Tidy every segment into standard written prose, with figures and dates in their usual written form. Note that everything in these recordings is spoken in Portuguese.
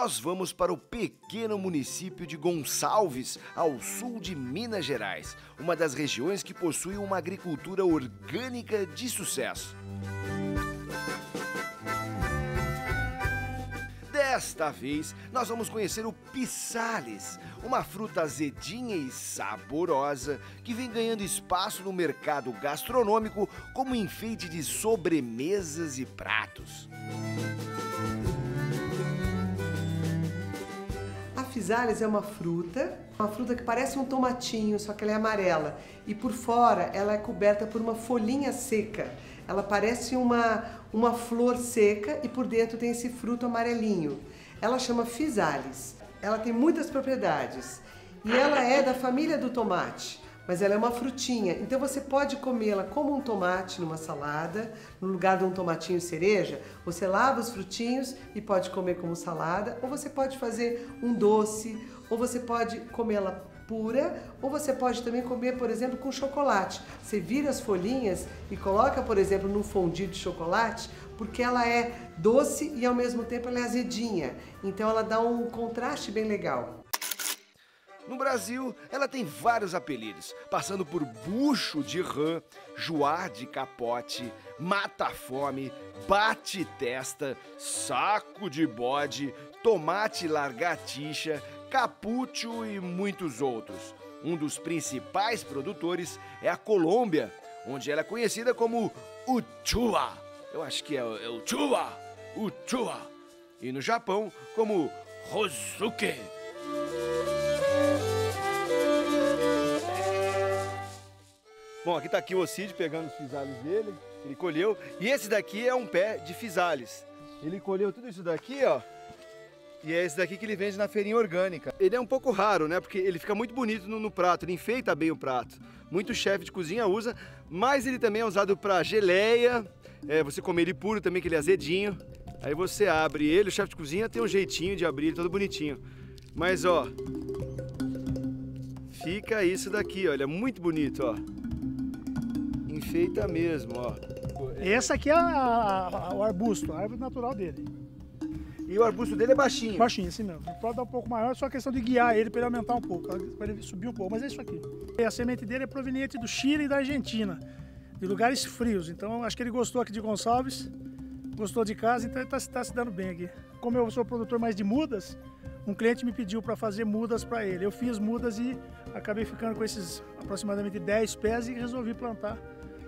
nós vamos para o pequeno município de Gonçalves, ao sul de Minas Gerais, uma das regiões que possui uma agricultura orgânica de sucesso. Desta vez, nós vamos conhecer o physalis, uma fruta azedinha e saborosa que vem ganhando espaço no mercado gastronômico como enfeite de sobremesas e pratos. A physalis é uma fruta que parece um tomatinho, só que ela é amarela e por fora ela é coberta por uma folhinha seca. Ela parece uma flor seca e por dentro tem esse fruto amarelinho. Ela chama physalis. Ela tem muitas propriedades e ela é da família do tomate, mas ela é uma frutinha. Então você pode comê-la como um tomate numa salada, no lugar de um tomatinho cereja. Você lava os frutinhos e pode comer como salada, ou você pode fazer um doce, ou você pode comê-la pura, ou você pode também comer, por exemplo, com chocolate. Você vira as folhinhas e coloca, por exemplo, num fondue de chocolate, porque ela é doce e ao mesmo tempo ela é azedinha. Então ela dá um contraste bem legal. No Brasil, ela tem vários apelidos, passando por bucho de rã, joá de capote, mata-fome, bate-testa, saco de bode, tomate largatixa, capúcio e muitos outros. Um dos principais produtores é a Colômbia, onde ela é conhecida como Utchuva. Eu acho que é Utchuva, Utchuva. E no Japão, como Hosuki. Bom, aqui está aqui o Osídio pegando os physalis dele, ele colheu. E esse daqui é um pé de physalis. Ele colheu tudo isso daqui, ó. E é esse daqui que ele vende na feirinha orgânica. Ele é um pouco raro, né? Porque ele fica muito bonito no prato, ele enfeita bem o prato. Muito chefe de cozinha usa, mas ele também é usado para geleia. Você come ele puro também, que ele é azedinho. Aí você abre ele, o chefe de cozinha tem um jeitinho de abrir ele, todo bonitinho. Mas, ó, fica isso daqui, ó. Ele é muito bonito, ó. Enfeita mesmo, ó. Essa aqui é o arbusto, a árvore natural dele. E o arbusto dele é baixinho? Baixinho, assim mesmo. Pode dar um pouco maior, só a questão de guiar ele para ele aumentar um pouco, para ele subir um pouco, mas é isso aqui. E a semente dele é proveniente do Chile e da Argentina, de lugares frios. Então, acho que ele gostou aqui de Gonçalves, gostou de casa, então ele está se dando bem aqui. Como eu sou produtor mais de mudas, um cliente me pediu para fazer mudas para ele. Eu fiz mudas e acabei ficando com esses aproximadamente 10 pés e resolvi plantar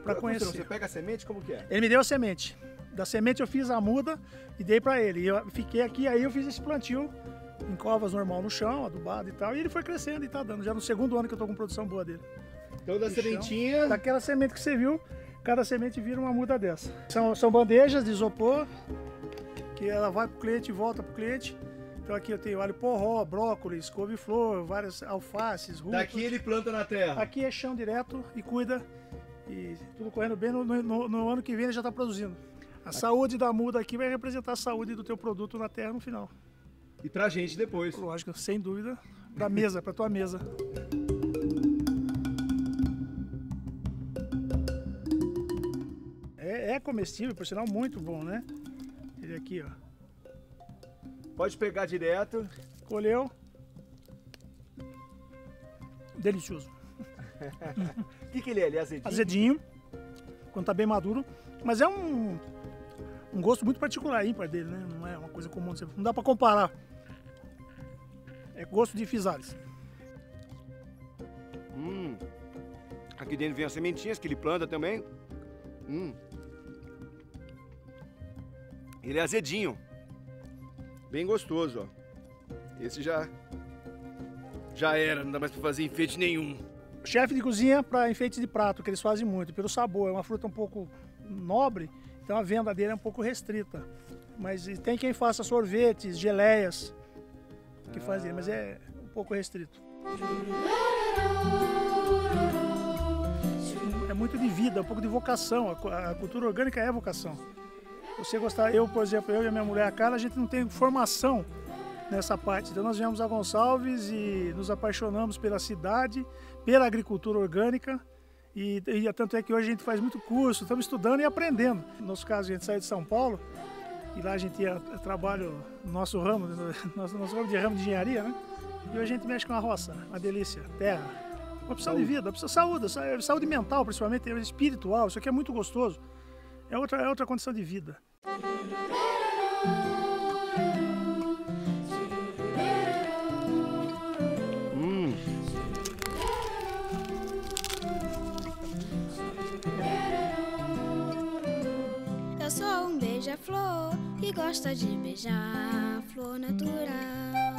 para conhecer. Você pega a semente, como que é? Ele me deu a semente. Da semente eu fiz a muda e dei para ele. Eu fiquei aqui, aí eu fiz esse plantio em covas normal no chão, adubado e tal. E ele foi crescendo e tá dando. Já no segundo ano que eu tô com produção boa dele. Então da sementinha... Daquela semente que você viu, cada semente vira uma muda dessa. São bandejas de isopor, que ela vai pro cliente e volta pro cliente. Então aqui eu tenho alho porró, brócolis, couve-flor, várias alfaces, rúculas. Daqui ele planta na terra? Aqui é chão direto e cuida. E tudo correndo bem, no ano que vem ele já tá produzindo. A saúde da muda aqui vai representar a saúde do teu produto na terra no final. E pra gente depois. Lógico, sem dúvida. Pra mesa, pra tua mesa. É comestível, por sinal, muito bom, né? Ele aqui, ó. Pode pegar direto. Colheu. Delicioso. O que ele é? Ele é azedinho? Azedinho. Quando tá bem maduro. Mas é um gosto muito particular, ímpar dele, né? Não é uma coisa comum, não dá pra comparar. É gosto de physalis. Aqui dentro vem as sementinhas que ele planta também. Ele é azedinho. Bem gostoso, ó. Esse já era, não dá mais pra fazer enfeite nenhum. Chefe de cozinha para enfeite de prato, que eles fazem muito, pelo sabor. É uma fruta um pouco nobre, então a venda dele é um pouco restrita. Mas tem quem faça sorvetes, geleias, que fazem, mas é um pouco restrito. É muito de vida, um pouco de vocação. A cultura orgânica é vocação. Você gostar, eu, por exemplo, eu e a minha mulher, a Carla, a gente não tem formação nessa parte. Então nós viemos a Gonçalves e nos apaixonamos pela cidade, pela agricultura orgânica. E tanto é que hoje a gente faz muito curso, estamos estudando e aprendendo. No nosso caso, a gente saiu de São Paulo E lá a gente trabalha no nosso ramo, nosso ramo de engenharia, né? E a gente mexe com a roça, uma delícia, terra, uma opção de vida, opção de saúde, saúde mental principalmente, espiritual, isso aqui é muito gostoso, é outra condição de vida. Eu sou um beija-flor que gosta de beijar flor natural.